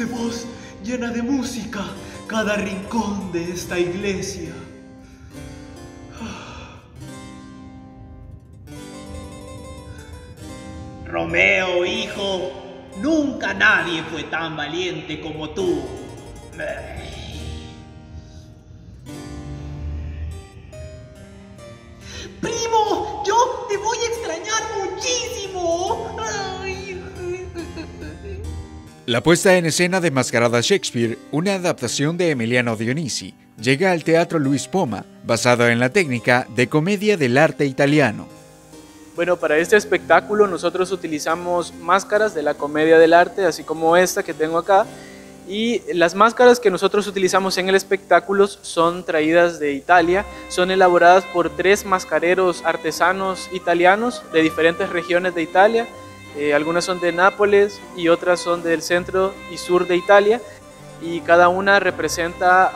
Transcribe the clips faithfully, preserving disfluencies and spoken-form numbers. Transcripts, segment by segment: dulce voz llena de música cada rincón de esta iglesia. Romeo, hijo, nunca nadie fue tan valiente como tú. Primo, yo te voy a extrañar muchísimo. Ay. La puesta en escena de Mascarada Shakespeare, una adaptación de Emiliano Dionisi, llega al Teatro Luis Poma, basado en la técnica de Comedia del Arte Italiano. Bueno, para este espectáculo nosotros utilizamos máscaras de la Comedia del Arte, así como esta que tengo acá, y las máscaras que nosotros utilizamos en el espectáculo son traídas de Italia, son elaboradas por tres mascareros artesanos italianos de diferentes regiones de Italia, eh, algunas son de Nápoles y otras son del centro y sur de Italia, y cada una representa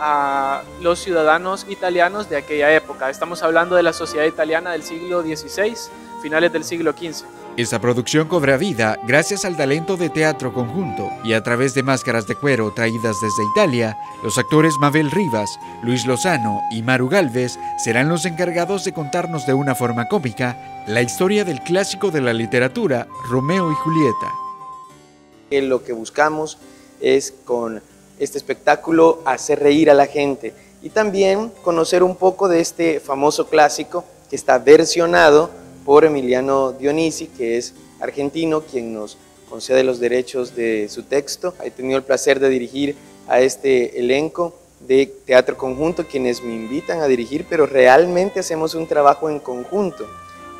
a los ciudadanos italianos de aquella época. Estamos hablando de la sociedad italiana del siglo dieciséis, finales del siglo quince. Esta producción cobra vida gracias al talento de Teatro Conjunto, y a través de máscaras de cuero traídas desde Italia, los actores Mabel Rivas, Luis Lozano y Maru Galvez serán los encargados de contarnos de una forma cómica la historia del clásico de la literatura, Romeo y Julieta. Lo que buscamos es, con este espectáculo, hacer reír a la gente y también conocer un poco de este famoso clásico que está versionado por Emiliano Dionisi, que es argentino, quien nos concede los derechos de su texto. He tenido el placer de dirigir a este elenco de Teatro Conjunto, quienes me invitan a dirigir, pero realmente hacemos un trabajo en conjunto,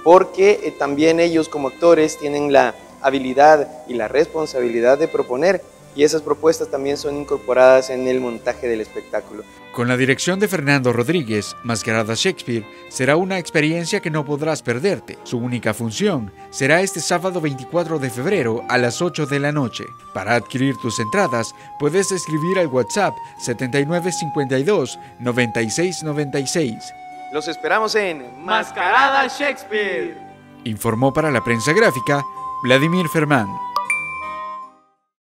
porque también ellos como actores tienen la habilidad y la responsabilidad de proponer, y esas propuestas también son incorporadas en el montaje del espectáculo. Con la dirección de Fernando Rodríguez, Mascarada Shakespeare será una experiencia que no podrás perderte. Su única función será este sábado veinticuatro de febrero a las ocho de la noche. Para adquirir tus entradas, puedes escribir al WhatsApp setenta y nueve cincuenta y dos noventa y seis noventa y seis. Los esperamos en Mascarada Shakespeare. Informó para la prensa gráfica Vladimir Fermán.